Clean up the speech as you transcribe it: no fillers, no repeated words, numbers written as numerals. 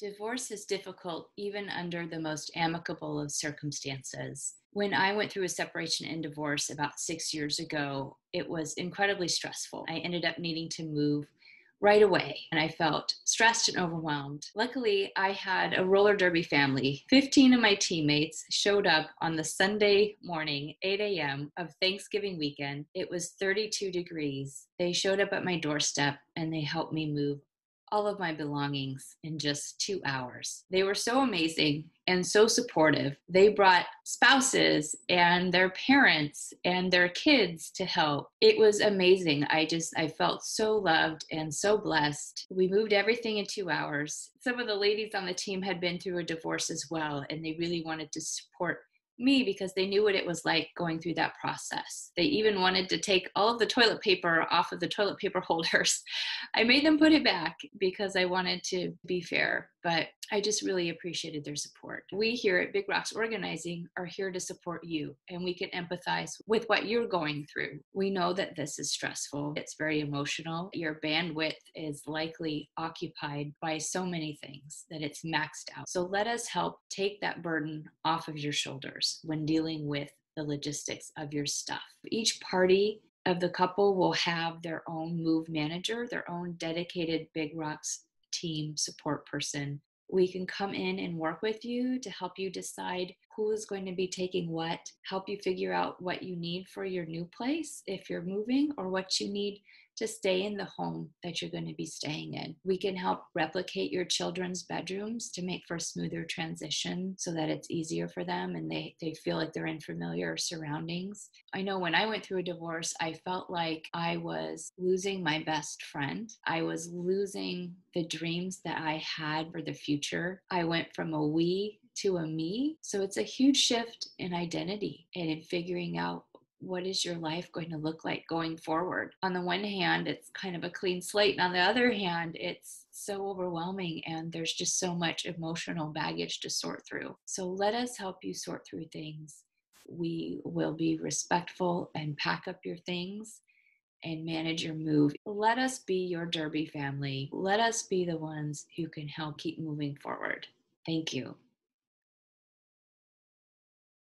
Divorce is difficult even under the most amicable of circumstances. When I went through a separation and divorce about 6 years ago, it was incredibly stressful. I ended up needing to move right away, and I felt stressed and overwhelmed. Luckily, I had a roller derby family. 15 of my teammates showed up on the Sunday morning, 8 a.m. of Thanksgiving weekend. It was 32 degrees. They showed up at my doorstep, and they helped me move all of my belongings in just 2 hours. They were so amazing and so supportive. They brought spouses and their parents and their kids to help. It was amazing. I felt so loved and so blessed. We moved everything in 2 hours. Some of the ladies on the team had been through a divorce as well, and they really wanted to support me because they knew what it was like going through that process. They even wanted to take all of the toilet paper off of the toilet paper holders. I made them put it back because I wanted to be fair, but I just really appreciated their support. We here at Big Rocks Organizing are here to support you, and we can empathize with what you're going through. We know that this is stressful. It's very emotional. Your bandwidth is likely occupied by so many things that it's maxed out. So let us help take that burden off of your shoulders when dealing with the logistics of your stuff. Each party of the couple will have their own move manager, their own dedicated Big Rocks team support person. We can come in and work with you to help you decide who is going to be taking what, help you figure out what you need for your new place if you're moving, or what you need to stay in the home that you're going to be staying in. We can help replicate your children's bedrooms to make for a smoother transition so that it's easier for them and they feel like they're in familiar surroundings. I know when I went through a divorce, I felt like I was losing my best friend. I was losing the dreams that I had for the future. I went from a we to a me. So it's a huge shift in identity and in figuring out what is your life going to look like going forward. On the one hand, it's kind of a clean slate. And on the other hand, it's so overwhelming and there's just so much emotional baggage to sort through. So let us help you sort through things. We will be respectful and pack up your things and manage your move. Let us be your derby family. Let us be the ones who can help keep moving forward. Thank you.